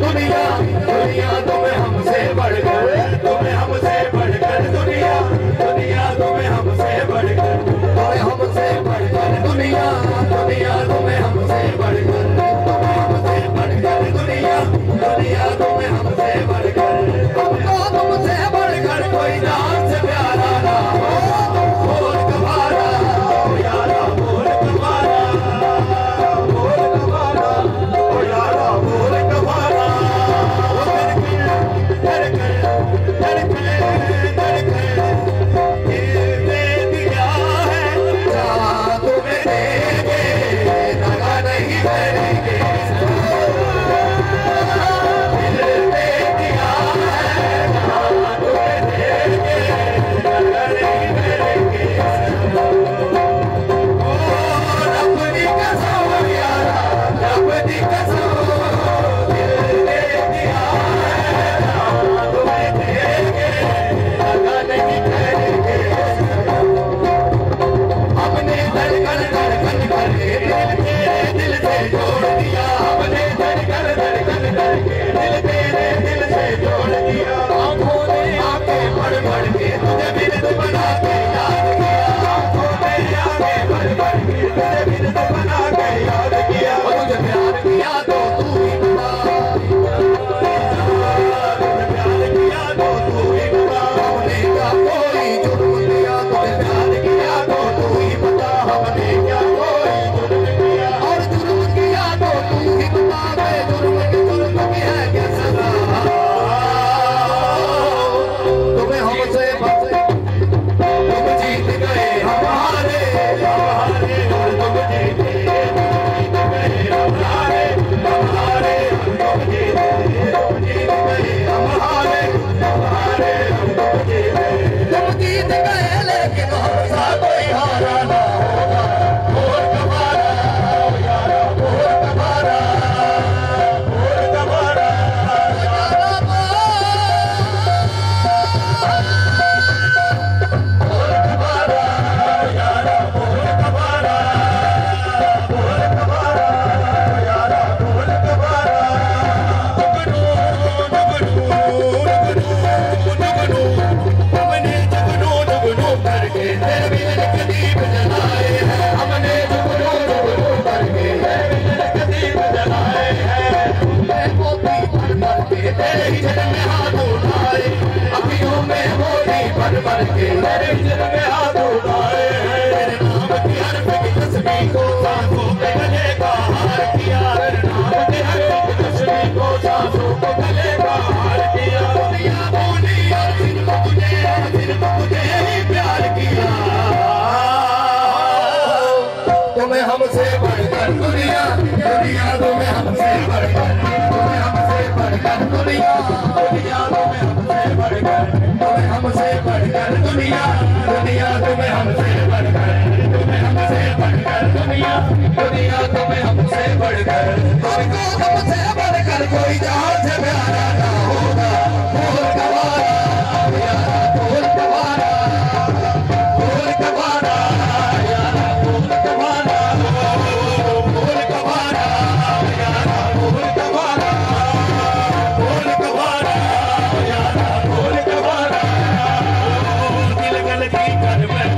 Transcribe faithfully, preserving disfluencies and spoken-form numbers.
دنیا دنیا تمہیں ہم سے بڑھ کر दुनिया दुनिया तुम्हें हमसे बढ़कर तुमको हमसे बढ़कर कोई जहाँ से प्यारा ना होगा। भूल कबारा यारा भूल कबारा भूल कबारा यारा भूल कबारा भूल कबारा यारा भूल कबारा भूल कबारा यारा भूल कबारा दिल गलती कर